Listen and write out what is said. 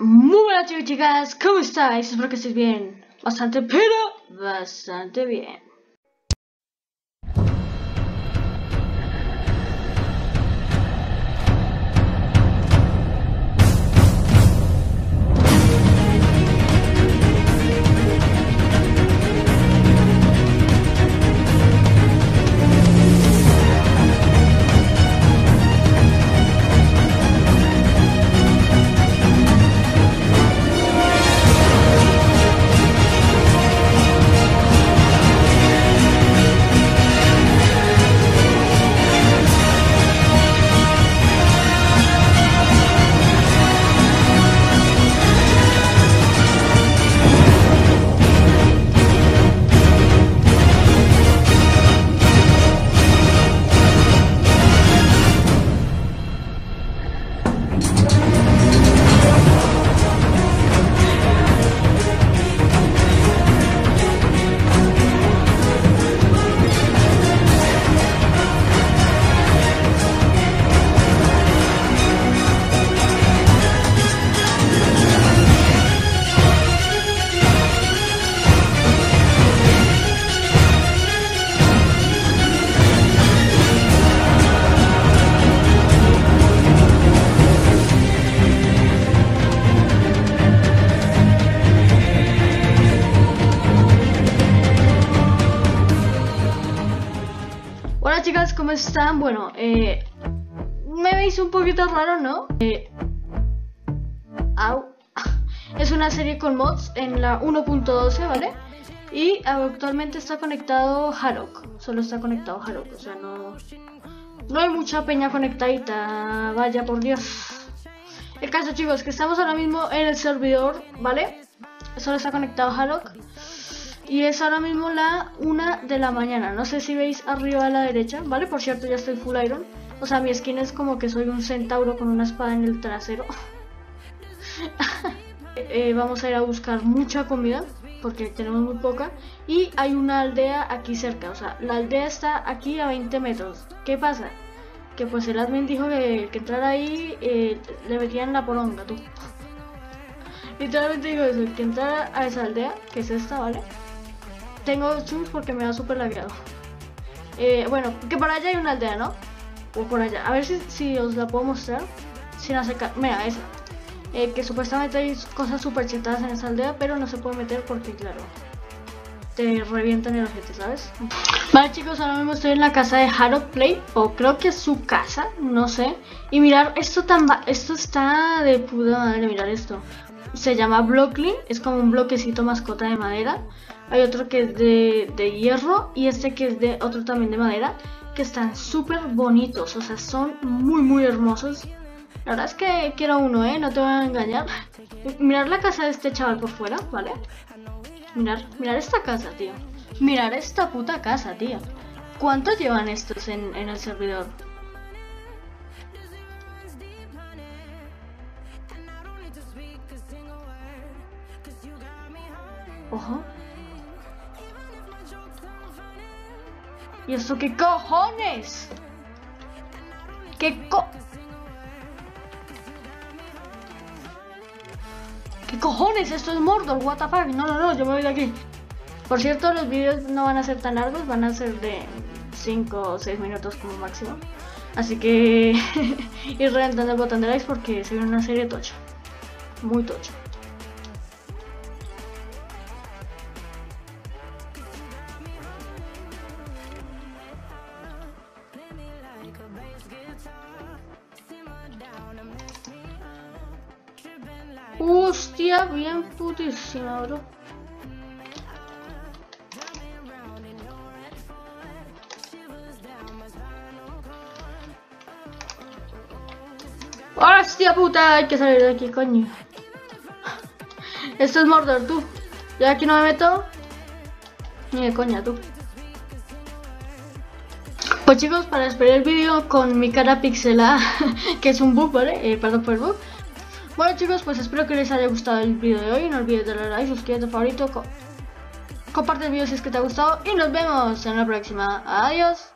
Muy buenas chicos y chicas, ¿cómo estáis? Espero que estéis bien, bastante pero bastante bien. Chicas, ¿cómo están? Bueno, me veis un poquito raro, ¿no? Es una serie con mods en la 1.12, ¿vale? Y actualmente está conectado Haloc, solo está conectado Haloc, o sea, no hay mucha peña conectadita, vaya por Dios. El caso, chicos, que estamos ahora mismo en el servidor, ¿vale? Solo está conectado Haloc. Y es ahora mismo la 1 de la mañana, no sé si veis arriba a la derecha, ¿vale? Por cierto, ya estoy full iron, o sea, mi skin es como que soy un centauro con una espada en el trasero. Vamos a ir a buscar mucha comida, porque tenemos muy poca. Y hay una aldea aquí cerca, o sea, la aldea está aquí a 20 metros. ¿Qué pasa? Que pues el admin dijo que el que entrara ahí le metían la poronga, tú. Literalmente digo eso, el que entrara a esa aldea, que es esta, ¿vale? Tengo chums porque me da súper lagrado. Bueno, que por allá hay una aldea, ¿no? O por allá. A ver si os la puedo mostrar sin acercar. Mira, esa. Que supuestamente hay cosas súper chetadas en esa aldea, pero no se puede meter porque, claro, te revientan el ojete, ¿sabes? Vale, chicos, ahora mismo estoy en la casa de Haloc Play, o creo que es su casa, no sé. Y mirar, esto está de puta madre, mirar esto. Se llama Blockling, es como un bloquecito mascota de madera. Hay otro que es de hierro y este que es de otro también de madera, que están súper bonitos, o sea, son muy muy hermosos. La verdad es que quiero uno, no te voy a engañar. Mirar la casa de este chaval por fuera, ¿vale? Mirar esta casa, tío. Mirar esta puta casa, tío. ¿Cuántos llevan estos en el servidor? Ojo. ¿Y esto qué cojones? ¿Qué cojones? Esto es Mordor, what the fuck. No, yo me voy de aquí. Por cierto, los vídeos no van a ser tan largos, van a ser de 5 o 6 minutos como máximo. Así que ir reventando el botón de likes porque se viene una serie tocha. Muy tocha. Hostia, bien putísima, bro. Hostia puta, hay que salir de aquí, coño. Esto es Mordor, tú. Yo aquí no me meto ni de coña, tú. Pues chicos, para esperar el vídeo con mi cara pixelada, que es un bug, ¿vale? Perdón por el bug. Bueno chicos, pues espero que les haya gustado el vídeo de hoy. No olvides darle like, suscríbete favorito, comparte el vídeo si es que te ha gustado y nos vemos en la próxima. Adiós.